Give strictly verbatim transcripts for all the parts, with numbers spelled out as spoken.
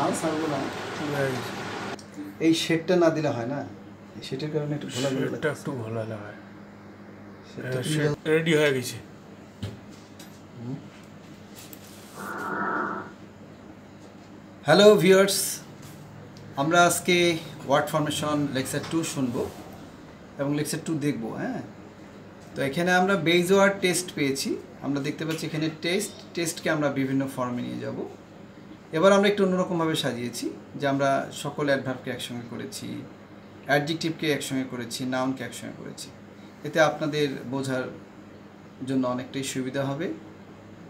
हाँ सागुना ये शेट्टा ना दिला है ना शेट्टे करने तो भला लगा शेट्टा तो भला लगा है शेट्ट रेडी है किसी हेलो व्यूअर्स हमरा आज के वार्ड फॉर्मेशन लेक्चर टू शुनबो एवं लेक्चर टू देखबो हैं तो এখানে আমরা বেজওয়ার টেস্ট পেয়েছি আমরা দেখতে পাচ্ছি এখানে টেস্ট টেস্টকে আমরা বিভিন্ন ফর্মে নিয়ে যাব এবার আমরা একটু অন্যরকম ভাবে সাজিয়েছি যে আমরা সকল অ্যাডভার্বকে একসঙ্গে করেছি অ্যাডজেক্টিভকে একসঙ্গে করেছি নাউনকে একসঙ্গে করেছি এতে আপনাদের বোঝার জন্য অনেকটাই সুবিধা হবে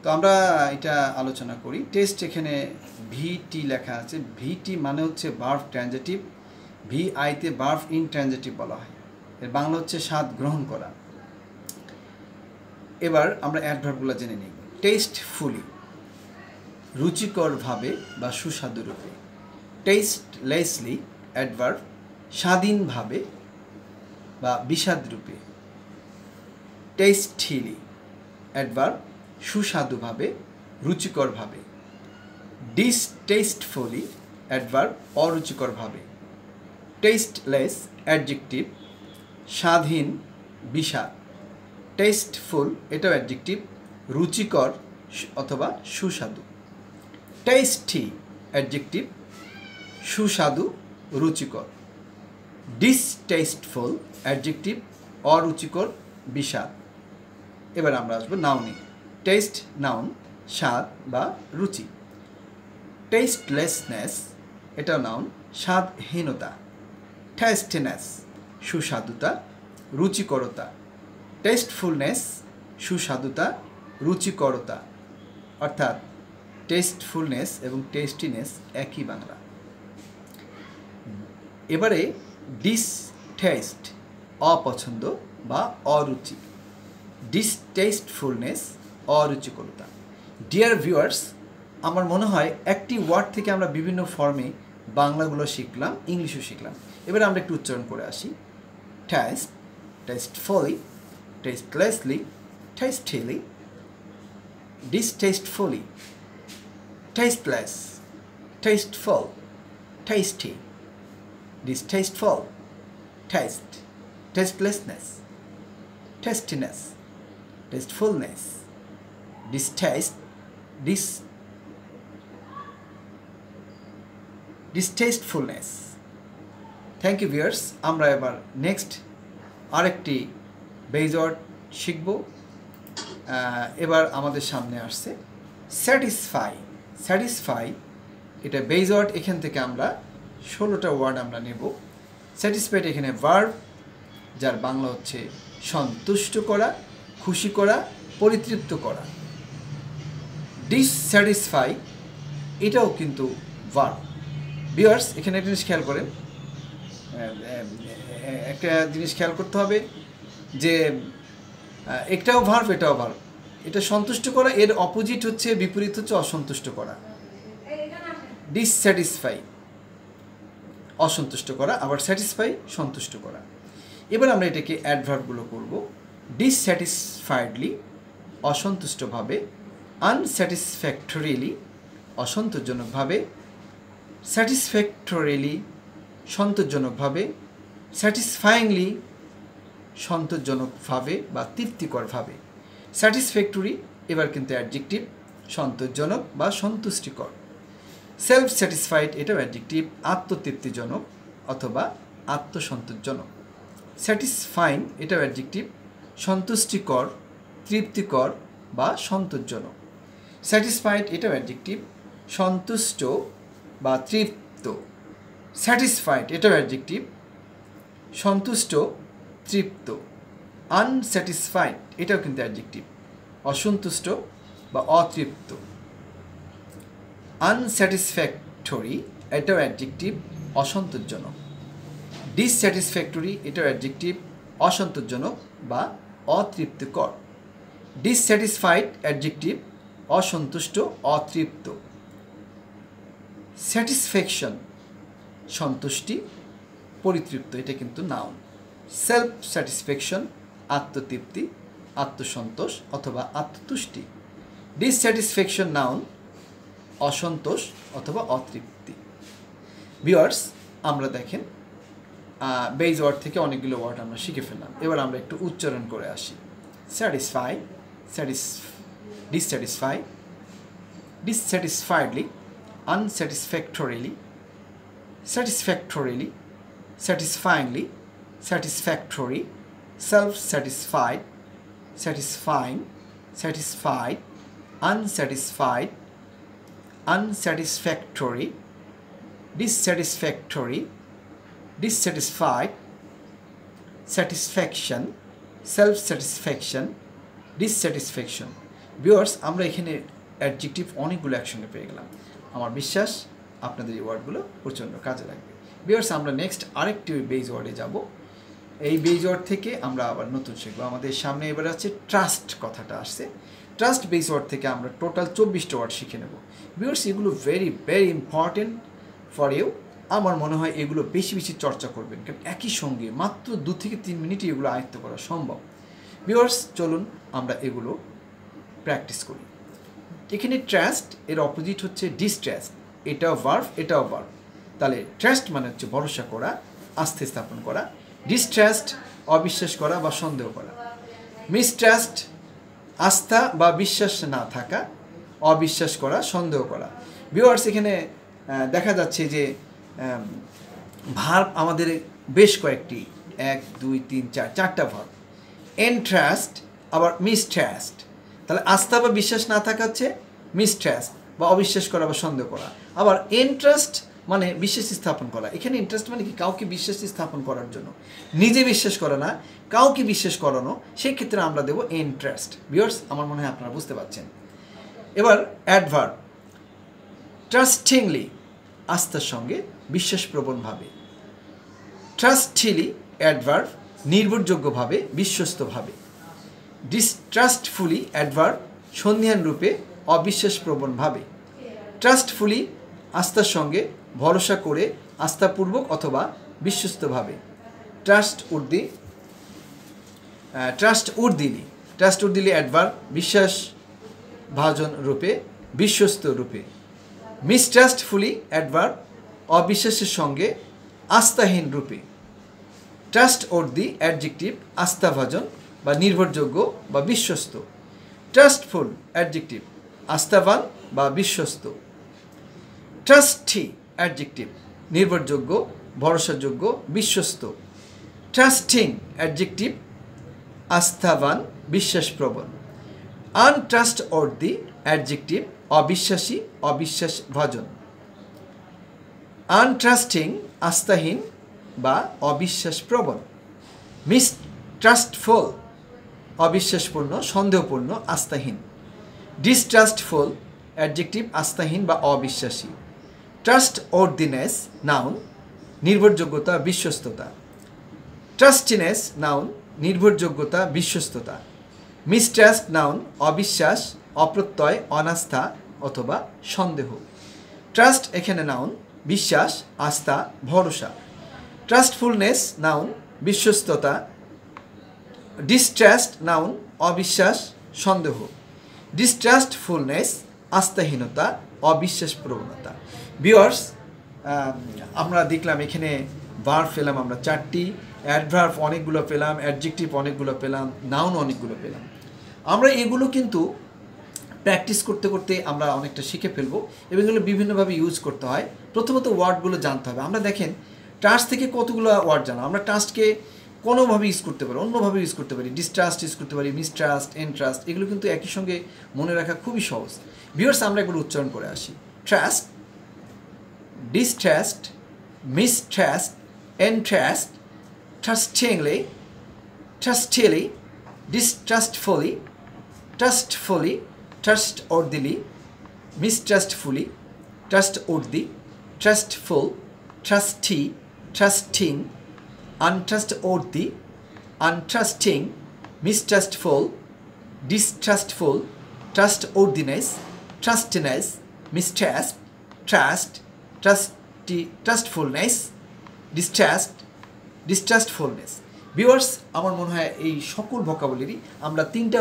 তো আমরা এটা আলোচনা করি টেস্ট এখানে ভিটি লেখা আছে ভিটি মানে হচ্ছে ভার্ব ট্রানজিটিভ ভি আই তে ভার্ব ইনট্রানজিটিভ বলা হয় এর বাংলা হচ্ছে স্বাদ গ্রহণ করা এবার আমরা অ্যাডভার্বগুলো জেনে নিই টেস্টফুলি রুচিকর ভাবে বা সুস্বাদু রূপে টেস্টলেসলি অ্যাডভার্ব স্বাধীনভাবে বা বিস্বাদ রূপে টেস্টিলি অ্যাডভার্ব সুস্বাদু ভাবে রুচিকর ভাবে ডিসটেস্টফুলি অ্যাডভার্ব অরুচিকর ভাবে টেস্টলেস অ্যাডজেক্টিভ স্বাধীন বিস্বাদ টেস্টফুল এটাও অ্যাডজেক্টিভ রুচিকর অথবা সুস্বাদু টেস্টি অ্যাডজেক্টিভ সুস্বাদু রুচিকর ডিসটেস্টফুল অ্যাডজেক্টিভ অরুচিকর বিস্বাদ এবার আমরা আসবো নাউনে টেস্ট নাউন স্বাদ বা রুচি টেস্টলেসনেস এটাও নাউন স্বাদহীনতা টেস্টিনেস সুস্বাদুতা রুচিকরতা টেস্টফুলনেস সুস্বাদুতা রুচিকরতা অর্থাৎ টেস্টফুলনেস এবং টেস্টিনেস একই বাংলা এবারে ডিসটেস্ট অপছন্দ বা অরুচি ডিসটেস্টফুলনেস অরুচিকরতা ডিয়ার ভিউয়ার্স আমার মনে হয় একটি ওয়ার্ড থেকে আমরা বিভিন্ন ফর্মে বাংলাগুলো শিখলাম ইংলিশও শিখলাম এবারে আমরা একটু উচ্চারণ করে আসি taste tastefully Tastelessly, tastily, distastefully, tasteless, tasteful, tasty, distasteful, taste, tastelessness, tastiness, tastefulness, distaste, dis, distastefulness. Thank you, viewers. Amra ebar next arekti बेजोड़ शिखबो एबार आमादेर सामने आसছে স্যাটিসফাই স্যাটিসফাই এটা बेजोड़ এখান থেকে আমরা ষোলোটা ওয়ার্ড আমরা নেব স্যাটিসফাইড এখানে ভার্ব যার বাংলা হচ্ছে সন্তুষ্ট করা খুশি করা পরিতৃপ্ত করা ডিসস্যাটিসফাই এটাও কিন্তু ভার্ব ভিউয়ার্স এখানে একটা জিনিস খেয়াল করেন একটা জিনিস খেয়াল করতে হবে যে একটাও ভার্ব এটাও ভার্ব এটা সন্তুষ্ট করা এর অপোজিট হচ্ছে বিপরীত হচ্ছে অসন্তুষ্ট করা ডিসস্যাটিসফাই অসন্তুষ্ট করা আবার স্যাটিসফাই সন্তুষ্ট করা এবার আমরা এটাকে অ্যাডভার্বগুলো করব ডিসস্যাটিসফাইডলি অসন্তুষ্টভাবে আনস্যাটিসফ্যাক্টরিলি অসন্তোষজনকভাবে স্যাটিসফ্যাক্টরিলি সন্তোষজনকভাবে স্যাটিসফাইংলি সন্তোষজনকভাবে বা তৃপ্তিকরভাবে স্যাটিসফ্যাক্টরি এবার কিন্তু অ্যাডজেক্টিভ সন্তোষজনক বা সন্তুষ্টিকর সেলফ স্যাটিসফাইড এটাও অ্যাডজেক্টিভ আত্মতৃপ্তিজনক অথবা আত্মসন্তোষজনক স্যাটিসফাইং এটাও অ্যাডজেক্টিভ সন্তুষ্টিকর তৃপ্তিকর বা সন্তোষজনক স্যাটিসফাইড এটাও অ্যাডজেক্টিভ সন্তুষ্ট বা তৃপ্ত স্যাটিসফাইড এটাও অ্যাডজেক্টিভ সন্তুষ্ট তৃপ্ত আনস্যাটিসফাইড এটাও কিন্তু অ্যাডজেক্টিভ অসন্তুষ্ট বা অতৃপ্ত আনস্যাটিসফ্যাক্টরি এটাও অ্যাডজেক্টিভ অসন্তোষজনক ডিসস্যাটিসফ্যাক্টরি এটাও অ্যাডজেক্টিভ অসন্তোষজনক বা অতৃপ্তকর ডিসস্যাটিসফাইড অ্যাডজেক্টিভ অসন্তুষ্ট অতৃপ্ত স্যাটিসফ্যাকশন সন্তুষ্টি পরিতৃপ্ত এটা কিন্তু নাউন সেলফ স্যাটিসফ্যাকশন আত্মতৃপ্তি আত্মসন্তোষ অথবা আত্মতুষ্টি ডিসস্যাটিসফ্যাকশন নাউন অসন্তোষ অথবা অতৃপ্তি ভিউয়ার্স আমরা দেখেন বেজ ওয়ার্ড থেকে অনেকগুলো ওয়ার্ড আমরা শিখে ফেললাম। এবার আমরা একটু উচ্চারণ করে আসি। Satisfy, satis dissatisfy, dissatisfiedly, unsatisfactorily, satisfactorily, satisfyingly, satisfactory, self satisfied, satisfying, satisfied, unsatisfied, unsatisfactory, dissatisfactory, dissatisfied, satisfaction, self-satisfaction, dissatisfaction। viewers আমরা এখানে অ্যাডজেক্টিভ অনেকগুলো একসঙ্গে পেয়ে গেলাম। আমার বিশ্বাস আপনাদের এই ওয়ার্ডগুলো প্রচণ্ড কাজে লাগবে। viewers আমরা নেক্সট আরেকটি বেজ ওয়ার্ডে যাব। এই বেজ ওয়ার্ড থেকে আমরা আবার নতুন শিখবো। আমাদের সামনে এবার আছে ট্রাস্ট কথাটা আসছে। ট্রাস্ট বেজ ওয়ার্ড থেকে আমরা টোটাল চব্বিশটা ওয়ার্ড শিখে নেব। viewers এগুলো very very important for you. আমার মনে হয় এগুলো বেশি বেশি চর্চা করবেন, কারণ একই সঙ্গে মাত্র দু থেকে তিন মিনিটে এগুলো আয়ত্ত করা সম্ভব। ভিউয়ার্স চলুন আমরা এগুলো প্র্যাকটিস করি। এখানে ট্রাস্ট এর অপোজিট হচ্ছে ডিস্ট্রাস্ট। এটাও ভার্ভ, এটাও ভার্ভ। তাহলে ট্রাস্ট মানে হচ্ছে ভরসা করা, আস্থা স্থাপন করা। ডিস্ট্রাস্ট অবিশ্বাস করা বা সন্দেহ করা। মিসট্রাস্ট আস্থা বা বিশ্বাস না থাকা, অবিশ্বাস করা, সন্দেহ করা। ভিউয়ার্স এখানে দেখা যাচ্ছে যে ভার্ব আমাদের বেশ কয়েকটি, এক দুই তিন চার চারটা ভার্ব। এন্ট্রাস্ট আবার মিসট্রাস্ট। তাহলে আস্থা বা বিশ্বাস না থাকা হচ্ছে মিসট্রাস্ট বা অবিশ্বাস করা বা সন্দেহ করা। আবার এন্ট্রাস্ট মানে বিশ্বাস স্থাপন করা। এখানে ইন্টারেস্ট মানে কি, কাউকে বিশ্বাস স্থাপন করার জন্য, নিজে বিশ্বাস করে না কাউকে বিশ্বাস করানো, সেই ক্ষেত্রে আমরা দেবো এন্ট্রাস্ট। ভিউয়ার্স আমার মনে হয় আপনারা বুঝতে পারছেন। এবার অ্যাডভার্ব, ট্রাস্টিংলি আস্থার সঙ্গে বিশ্বাসপ্রবণভাবে, ট্রাস্টিলি অ্যাডভার্ব নির্ভরযোগ্যভাবে বিশ্বস্তভাবে, ডিস্ট্রাস্টফুলি অ্যাডভার্ব সন্ধিহান রূপে অবিশ্বাসপ্রবণভাবে, ট্রাস্টফুলি আস্থার সঙ্গে ভরসা করে আস্থাপূর্বক অথবা বিশ্বস্তভাবে, trustworthy trustworthily trustworthily adverb বিশ্বাসভাজন রূপে বিশ্বস্ত রূপে, মিসট্রাস্টফুলি অ্যাডভার্ব অবিশ্বাসের সঙ্গে আস্থাহীন রূপে, ট্রাস্ট ওয়ার্দি অ্যাডজেক্টিভ আস্থাভাজন বা নির্ভরযোগ্য বা বিশ্বস্ত, ট্রাস্টফুল অ্যাডজেক্টিভ আস্থাবান বা বিশ্বস্ত, ট্রাস্টি অ্যাডজেক্টিভ নির্ভরযোগ্য ভরসাযোগ্য বিশ্বস্ত, ট্রাস্টিং অ্যাডজেক্টিভ আস্থাবান বিশ্বাসপ্রবণ, আনট্রাস্ট ওয়ার্দি অ্যাডজেক্টিভ অবিশ্বাসী অবিশ্বাসভাজন, আনট্রাস্টিং আস্থাহীন বা অবিশ্বাসপ্রবণ, মিসট্রাস্টফুল অবিশ্বাসপূর্ণ সন্দেহপূর্ণ আস্থাহীন, ডিসট্রাস্টফুল অ্যাডজেক্টিভ আস্থাহীন বা অবিশ্বাসী, ট্রাস্টওয়ার্দিনেস নাউন নির্ভরযোগ্যতা বিশ্বস্ততা, ট্রাস্টিনেস নাউন নির্ভরযোগ্যতা বিশ্বস্ততা, মিসট্রাস্ট নাউন অবিশ্বাস অপ্রত্যয় অনাস্থা অথবা সন্দেহ, ট্রাস্ট এখানে নাউন বিশ্বাস আস্থা ভরসা, ট্রাস্টফুলনেস নাউন বিশ্বস্ততা, ডিস্ট্রাস্ট নাউন অবিশ্বাস সন্দেহ, ডিস্ট্রাস্টফুলনেস আস্থাহীনতা অবিশ্বাস প্রবণতা। ভিউয়ার্স আমরা দেখলাম এখানে ভার্ব পেলাম আমরা চারটি, অ্যাডভার্ব অনেকগুলো পেলাম, অ্যাডজেক্টিভ অনেকগুলো পেলাম, নাউন অনেকগুলো পেলাম। আমরা এগুলো কিন্তু প্র্যাকটিস করতে করতে আমরা অনেকটা শিখে ফেলবো এবং এগুলো বিভিন্নভাবে ইউজ করতে হয়। প্রথমত ওয়ার্ডগুলো জানতে হবে। আমরা দেখেন ট্রাস্ট থেকে কতগুলো ওয়ার্ড জানলাম। আমরা ট্রাস্টকে কোনোভাবে ইউজ করতে পারি, অন্যভাবে ইউজ করতে পারি, ডিস্ট্রাস্ট ইউজ করতে পারি, মিসট্রাস্ট এন্ট্রাস্ট, এগুলো কিন্তু একই সঙ্গে মনে রাখা খুবই সহজ। ভিউয়ার্স আমরা এগুলো উচ্চারণ করে আসি। Trust, distrust, mistrust, entrust, trustingly, trustily, distrustfully, trustfully, trustworthily, mistrustfully, trustworthy, trustful, trusty, trusting, untrustworthy, untrusting, mistrustful, distrustful, trustworthiness, trustiness, mistrust, trust, trusty, trustfulness, distrust, distrustfulness. viewers আমার মনে হয় এই সকল ভোকাবুলারি আমরা তিনটা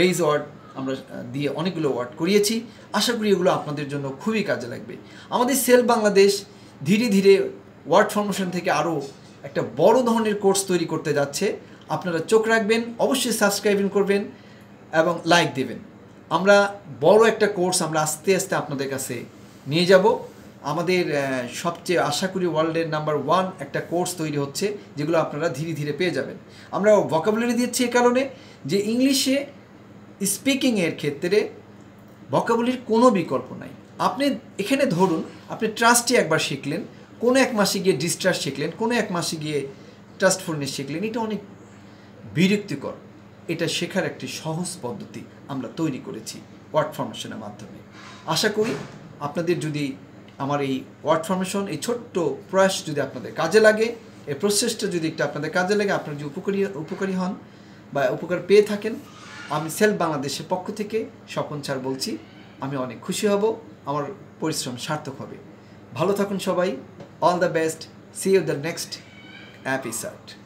বেজ ওয়ার্ড আমরা দিয়ে অনেকগুলো ওয়ার্ড করিয়েছি। আশা করি এগুলো আপনাদের জন্য খুবই কাজে লাগবে। আমাদের সেল বাংলাদেশ धीरे धीरे वार्ड फर्मेशन थेके आरो एक बड़ो धरनेर कोर्स तैरी करते जाच्छे। आपनारा चोख राखबेन, अवश्य सबस्क्राइब करबेन एबं लाइक देबेन। आमरा बड़ो एक कोर्स आमरा आस्ते आस्ते आपनादेर काछे निये जाब। आमादेर सबचेये आशा करी वार्ल्डेर नम्बर वन एक कोर्स तैरी होच्छे, जेगुलो आपनारा धीरे धीरे पेये जाबेन। आमरा वोकाबुलारि दियेछि एई कारणे जे इंग्लिशे स्पिकिंगेर क्षेत्रे वोकाबुलारिर कोनो विकल्प नाई। आपनि एखाने धरुन आपनि ट्रास्टी एकबार शिखलेन, कोनो एक मासे गिये डिस्ट्रास्ट शिखलें, कोनो एक मासे गिये ट्रास्टफुलनेस शिखलें। एटा अनेक बिरक्तिकर। এটা শেখার একটি সহজ পদ্ধতি আমরা তৈরি করেছি ওয়ার্ড ফর্মেশনের মাধ্যমে। আশা করি আপনাদের যদি আমার এই ওয়ার্ড ফর্মেশন এই ছোট্ট প্রয়াস যদি আপনাদের কাজে লাগে, এই প্রসেসটা যদি একটা আপনাদের কাজে লাগে, আপনারা যদি উপকারী উপকারী হন বা উপকার পেয়ে থাকেন, আমি সেলফ বাংলাদেশের পক্ষ থেকে স্বপন স্যার বলছি। আমি অনেক খুশি হব, আমার পরিশ্রম সার্থক হবে। ভালো থাকুন সবাই। All the best. See you the next episode.